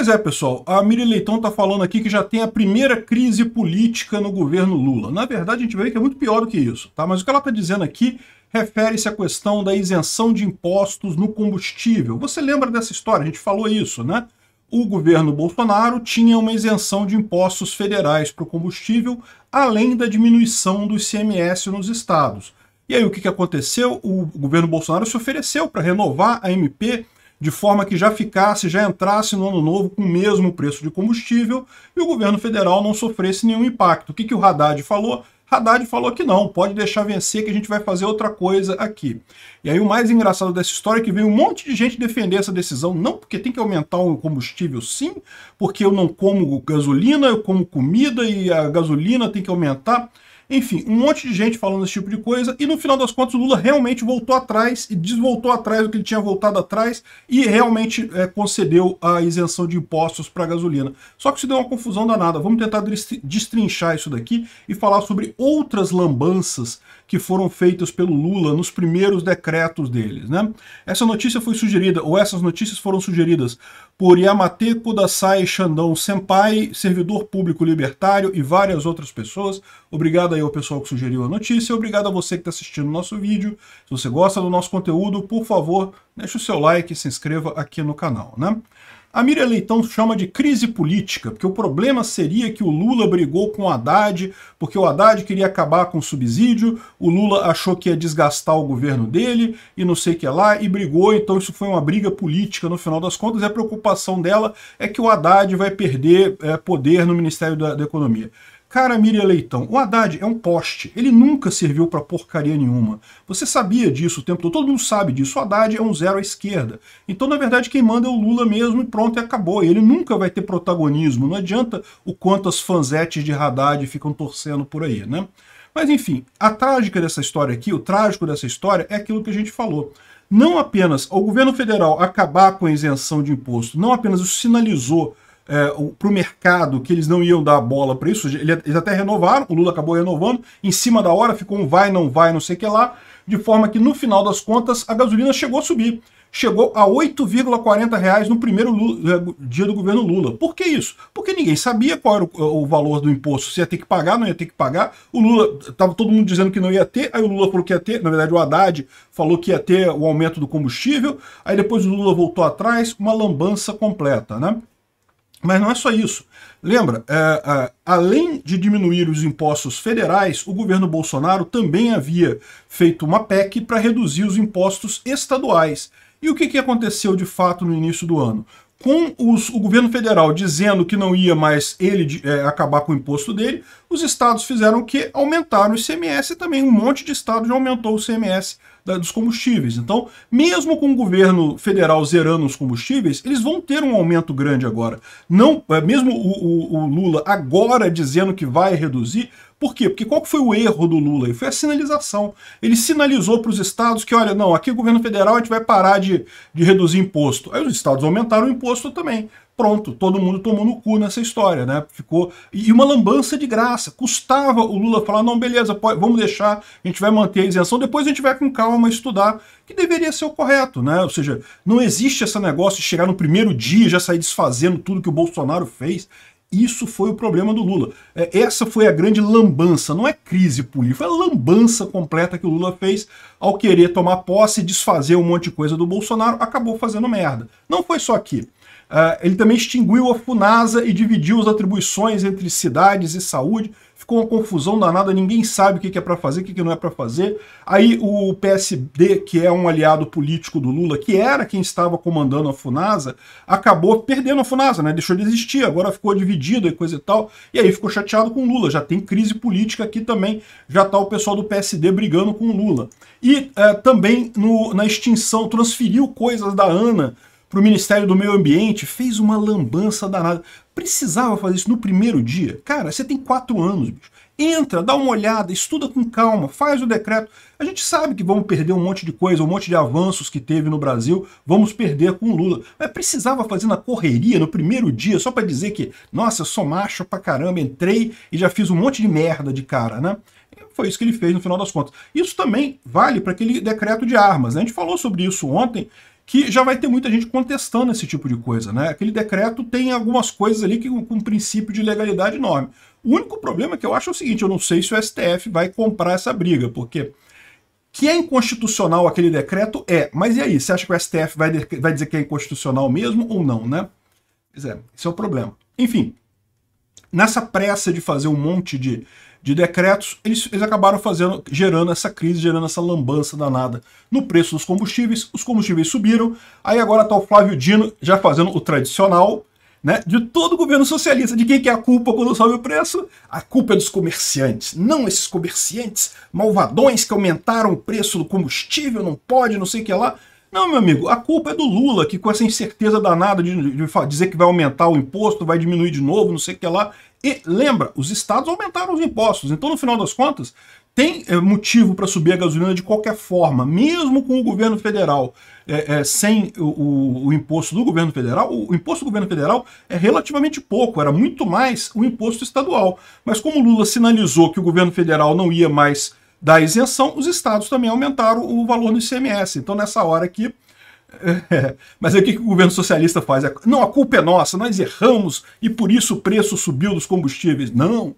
Pois é, pessoal, a Miriam Leitão está falando aqui que já tem a primeira crise política no governo Lula. Na verdade, a gente vê que é muito pior do que isso, tá? Mas o que ela está dizendo aqui refere-se à questão da isenção de impostos no combustível. Você lembra dessa história? A gente falou isso, né? O governo Bolsonaro tinha uma isenção de impostos federais para o combustível, além da diminuição do ICMS nos estados. E aí o que aconteceu? O governo Bolsonaro se ofereceu para renovar a MP de forma que já entrasse no ano novo com o mesmo preço de combustível e o governo federal não sofresse nenhum impacto. O que o Haddad falou? Haddad falou que não, pode deixar vencer que a gente vai fazer outra coisa aqui. E aí o mais engraçado dessa história é que veio um monte de gente defender essa decisão, não porque tem que aumentar o combustível sim, porque eu não como gasolina, eu como comida e a gasolina tem que aumentar. Enfim, um monte de gente falando esse tipo de coisa, e no final das contas o Lula realmente voltou atrás e desvoltou atrás do que ele tinha voltado atrás e realmente concedeu a isenção de impostos para a gasolina. Só que isso deu uma confusão danada. Vamos tentar destrinchar isso daqui e falar sobre outras lambanças que foram feitas pelo Lula nos primeiros decretos deles, né? Essa notícia foi sugerida, ou essas notícias foram sugeridas por Yamate Kodasai Xandão Senpai, servidor público libertário e várias outras pessoas. Obrigado aí ao pessoal que sugeriu a notícia, obrigado a você que está assistindo o nosso vídeo. Se você gosta do nosso conteúdo, por favor, deixa o seu like e se inscreva aqui no canal, né? A Miriam Leitão chama de crise política, porque o problema seria que o Lula brigou com o Haddad, porque o Haddad queria acabar com o subsídio, o Lula achou que ia desgastar o governo dele, e não sei o que lá, e brigou, então isso foi uma briga política no final das contas, e a preocupação dela é que o Haddad vai perder poder no Ministério da Economia. Cara, Miriam Leitão, o Haddad é um poste, ele nunca serviu pra porcaria nenhuma. Você sabia disso o tempo todo, todo mundo sabe disso, o Haddad é um zero à esquerda. Então, na verdade, quem manda é o Lula mesmo e pronto, e acabou. Ele nunca vai ter protagonismo, não adianta o quanto as fanzetes de Haddad ficam torcendo por aí, né? Mas enfim, a trágica dessa história aqui, o trágico dessa história é aquilo que a gente falou. Não apenas o governo federal acabar com a isenção de imposto, não apenas isso sinalizou para o mercado que eles não iam dar bola para isso, eles até renovaram, o Lula acabou renovando, em cima da hora ficou um vai, não sei o que lá, de forma que no final das contas a gasolina chegou a subir, chegou a R$ 8,40 no primeiro dia do governo Lula. Por que isso? Porque ninguém sabia qual era o valor do imposto, se ia ter que pagar, não ia ter que pagar, o Lula, estava todo mundo dizendo que não ia ter, aí o Lula falou que ia ter, na verdade o Haddad falou que ia ter o aumento do combustível, aí depois o Lula voltou atrás, uma lambança completa, né? Mas não é só isso. Lembra, além de diminuir os impostos federais, o governo Bolsonaro também havia feito uma PEC para reduzir os impostos estaduais. E o que aconteceu de fato no início do ano? Com o governo federal dizendo que não ia mais ele acabar com o imposto dele, os estados fizeram o quê? Aumentaram o ICMS e também um monte de estado já aumentou o ICMS dos combustíveis. Então, mesmo com o governo federal zerando os combustíveis, eles vão ter um aumento grande agora. Não, mesmo o Lula agora dizendo que vai reduzir. Por quê? Porque qual que foi o erro do Lula? Foi a sinalização. Ele sinalizou para os estados que, olha, não, aqui o governo federal a gente vai parar de reduzir imposto. Aí os estados aumentaram o imposto também. Pronto, todo mundo tomou no cu nessa história, né? Ficou... E uma lambança de graça. Custava o Lula falar, não, beleza, pode, vamos deixar, a gente vai manter a isenção, depois a gente vai com calma estudar, que deveria ser o correto, né? Ou seja, não existe esse negócio de chegar no primeiro dia e já sair desfazendo tudo que o Bolsonaro fez. Isso foi o problema do Lula. Essa foi a grande lambança, não é crise política, foi a lambança completa que o Lula fez ao querer tomar posse e desfazer um monte de coisa do Bolsonaro, acabou fazendo merda. Não foi só aqui. Ele também extinguiu a FUNASA e dividiu as atribuições entre cidades e saúde. Ficou uma confusão danada, ninguém sabe o que é para fazer, o que não é para fazer. Aí o PSD, que é um aliado político do Lula, que era quem estava comandando a FUNASA, acabou perdendo a FUNASA, né? Deixou de existir, agora ficou dividido e coisa e tal. E aí ficou chateado com o Lula, já tem crise política aqui também, já está o pessoal do PSD brigando com o Lula. E também na extinção, transferiu coisas da ANA para o Ministério do Meio Ambiente, fez uma lambança danada. Precisava fazer isso no primeiro dia? Cara, você tem 4 anos, bicho. Entra, dá uma olhada, estuda com calma, faz o decreto. A gente sabe que vamos perder um monte de coisa, um monte de avanços que teve no Brasil, vamos perder com o Lula. Mas precisava fazer na correria, no primeiro dia, só para dizer que, nossa, eu sou macho pra caramba, entrei e já fiz um monte de merda de cara, né? Foi isso que ele fez no final das contas. Isso também vale para aquele decreto de armas, né? A gente falou sobre isso ontem, que já vai ter muita gente contestando esse tipo de coisa, né? Aquele decreto tem algumas coisas ali que com um princípio de legalidade enorme. O único problema que eu acho é o seguinte, eu não sei se o STF vai comprar essa briga, porque que é inconstitucional aquele decreto é, mas e aí, você acha que o STF vai dizer que é inconstitucional mesmo ou não, né? Pois é, esse é o problema. Enfim, nessa pressa de fazer um monte de decretos, eles acabaram gerando essa crise, gerando essa lambança danada no preço dos combustíveis, os combustíveis subiram, aí agora tá o Flávio Dino já fazendo o tradicional, né, de todo governo socialista. De quem que é a culpa quando sobe o preço? A culpa é dos comerciantes. Não, esses comerciantes malvadões que aumentaram o preço do combustível, não pode, não sei o que lá. Não, meu amigo, a culpa é do Lula, que com essa incerteza danada de dizer que vai aumentar o imposto, vai diminuir de novo, não sei o que lá. E lembra, os estados aumentaram os impostos, então no final das contas tem motivo para subir a gasolina de qualquer forma, mesmo com o governo federal. Sem o imposto do governo federal, o imposto do governo federal é relativamente pouco, era muito mais o imposto estadual. Mas como o Lula sinalizou que o governo federal não ia mais dar isenção, os estados também aumentaram o valor no ICMS. Então nessa hora aqui... mas aí o que o governo socialista faz? Não, a culpa é nossa, nós erramos e por isso o preço subiu dos combustíveis. Não.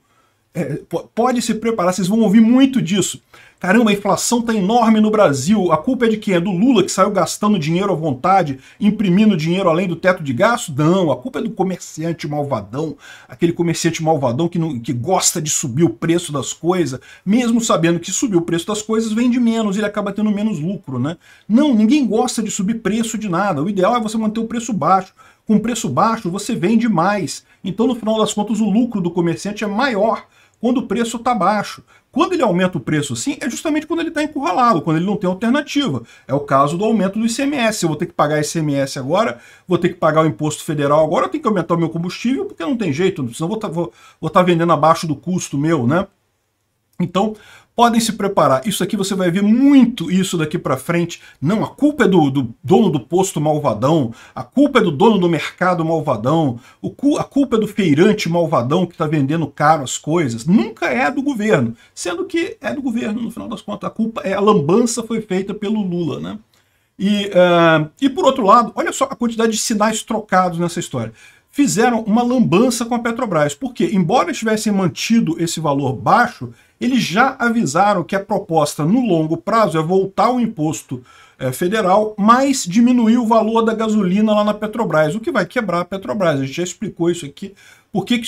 Pode se preparar, vocês vão ouvir muito disso. Caramba, a inflação tá enorme no Brasil, a culpa é de quem? É do Lula, que saiu gastando dinheiro à vontade, imprimindo dinheiro além do teto de gasto? Não, a culpa é do comerciante malvadão, aquele comerciante malvadão que gosta de subir o preço das coisas, mesmo sabendo que subir o preço das coisas vende menos, ele acaba tendo menos lucro, né? Não, ninguém gosta de subir preço de nada, o ideal é você manter o preço baixo. Com preço baixo você vende mais, então no final das contas o lucro do comerciante é maior quando o preço está baixo. Quando ele aumenta o preço assim, é justamente quando ele está encurralado, quando ele não tem alternativa. É o caso do aumento do ICMS. Eu vou ter que pagar ICMS agora, vou ter que pagar o imposto federal agora, eu tenho que aumentar o meu combustível, porque não tem jeito, senão vou tá vendendo abaixo do custo meu, né? Então, podem se preparar. Isso aqui você vai ver muito isso daqui para frente. Não, a culpa é do dono do posto malvadão, a culpa é do dono do mercado malvadão, a culpa é do feirante malvadão que está vendendo caro as coisas. Nunca é do governo, sendo que é do governo, no final das contas. A culpa é, a lambança foi feita pelo Lula, né? E por outro lado, olha só a quantidade de sinais trocados nessa história. Fizeram uma lambança com a Petrobras, porque, embora eles tivessem mantido esse valor baixo, eles já avisaram que a proposta no longo prazo é voltar o imposto federal, mas diminuir o valor da gasolina lá na Petrobras, o que vai quebrar a Petrobras. A gente já explicou isso aqui, por que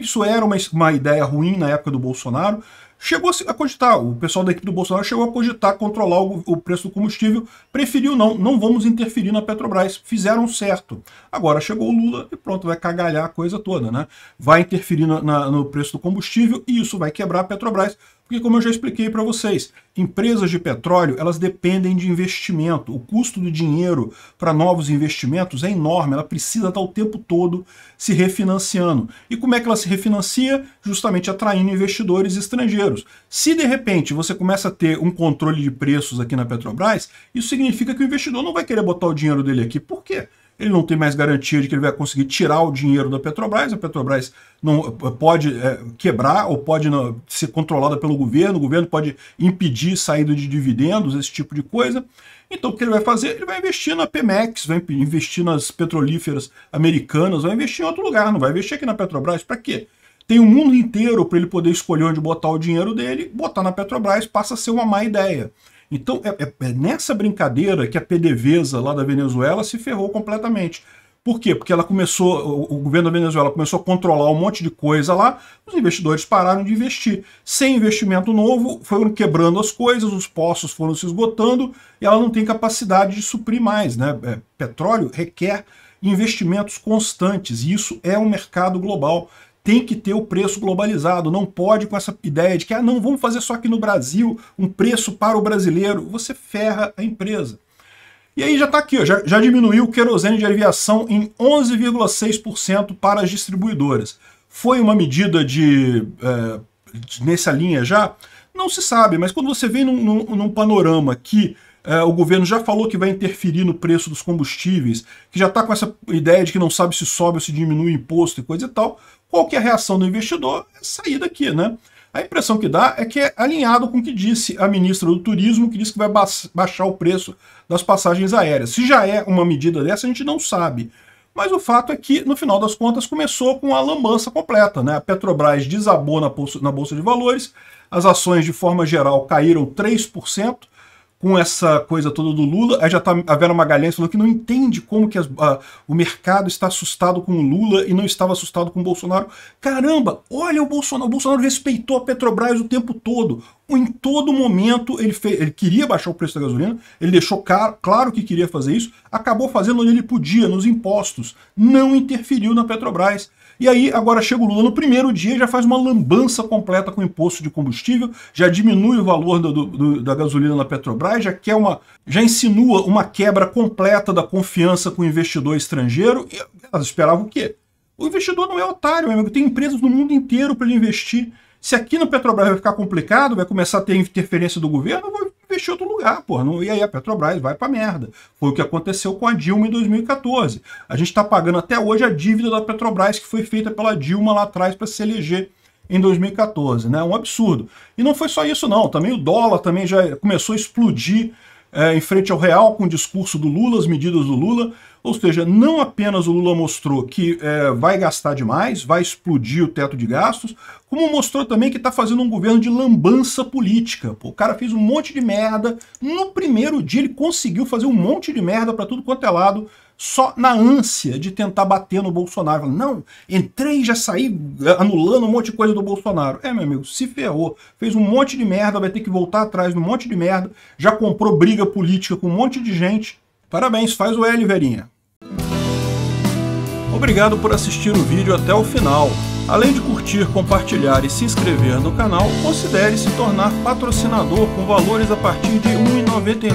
isso era uma ideia ruim na época do Bolsonaro. Chegou a cogitar, o pessoal da equipe do Bolsonaro chegou a cogitar controlar o preço do combustível, preferiu não vamos interferir na Petrobras, fizeram certo. Agora chegou o Lula e pronto, vai cagalhar a coisa toda, né? Vai interferir no preço do combustível e isso vai quebrar a Petrobras, porque como eu já expliquei para vocês, empresas de petróleo, elas dependem de investimento, o custo do dinheiro para novos investimentos é enorme, ela precisa estar o tempo todo se refinanciando. E como é que ela se refinancia? Justamente atraindo investidores estrangeiros. Se de repente você começa a ter um controle de preços aqui na Petrobras, isso significa que o investidor não vai querer botar o dinheiro dele aqui. Por quê? Ele não tem mais garantia de que ele vai conseguir tirar o dinheiro da Petrobras, a Petrobras não pode quebrar ou pode ser controlada pelo governo, o governo pode impedir saída de dividendos, esse tipo de coisa. Então o que ele vai fazer? Ele vai investir na Pemex, vai investir nas petrolíferas americanas, vai investir em outro lugar, não vai investir aqui na Petrobras. Para quê? Tem o mundo inteiro para ele poder escolher onde botar o dinheiro dele, botar na Petrobras passa a ser uma má ideia. Então é nessa brincadeira que a PDVSA lá da Venezuela se ferrou completamente. Por quê? Porque ela começou, o governo da Venezuela começou a controlar um monte de coisa lá, os investidores pararam de investir. Sem investimento novo, foram quebrando as coisas, os poços foram se esgotando e ela não tem capacidade de suprir mais, né? Petróleo requer investimentos constantes e isso é um mercado global. Tem que ter o preço globalizado, não pode com essa ideia de que não, vamos fazer só aqui no Brasil, um preço para o brasileiro, você ferra a empresa. E aí já está aqui, ó, já diminuiu o querosene de aviação em 11,6% para as distribuidoras. Foi uma medida nessa linha já? Não se sabe, mas quando você vem num panorama que o governo já falou que vai interferir no preço dos combustíveis, que já está com essa ideia de que não sabe se sobe ou se diminui o imposto e coisa e tal, qual que é a reação do investidor? É sair daqui, né? A impressão que dá é que é alinhado com o que disse a ministra do Turismo, que disse que vai baixar o preço das passagens aéreas. Se já é uma medida dessa, a gente não sabe. Mas o fato é que, no final das contas, começou com a lambança completa, né? A Petrobras desabou na Bolsa de Valores, as ações, de forma geral, caíram 3%, com essa coisa toda do Lula. Aí já tá, a Vera Magalhães falou que não entende como que o mercado está assustado com o Lula e não estava assustado com o Bolsonaro. Caramba, olha o Bolsonaro respeitou a Petrobras o tempo todo. Em todo momento ele queria baixar o preço da gasolina, ele deixou claro que queria fazer isso, acabou fazendo onde ele podia, nos impostos, não interferiu na Petrobras. E aí agora chega o Lula no primeiro dia e já faz uma lambança completa com o imposto de combustível, já diminui o valor da gasolina na Petrobras, já insinua uma quebra completa da confiança com o investidor estrangeiro. E elas esperavam o quê? O investidor não é otário, meu amigo, tem empresas no mundo inteiro para ele investir. Se aqui na Petrobras vai ficar complicado, vai começar a ter interferência do governo, eu vou investir em outro lugar, porra. E aí a Petrobras vai pra merda. Foi o que aconteceu com a Dilma em 2014. A gente tá pagando até hoje a dívida da Petrobras que foi feita pela Dilma lá atrás para se eleger em 2014, né? Um absurdo. E não foi só isso, não. Também o dólar também já começou a explodir em frente ao real com o discurso do Lula, as medidas do Lula. Ou seja, não apenas o Lula mostrou que vai gastar demais, vai explodir o teto de gastos, como mostrou também que está fazendo um governo de lambança política. Pô, o cara fez um monte de merda. No primeiro dia ele conseguiu fazer um monte de merda para tudo quanto é lado, só na ânsia de tentar bater no Bolsonaro. Falando, não, entrei e já saí anulando um monte de coisa do Bolsonaro. É, meu amigo, se ferrou. Fez um monte de merda, vai ter que voltar atrás de um monte de merda. Já comprou briga política com um monte de gente. Parabéns, faz o L, Verinha. Obrigado por assistir o vídeo até o final. Além de curtir, compartilhar e se inscrever no canal, considere se tornar patrocinador com valores a partir de R$ 1,99.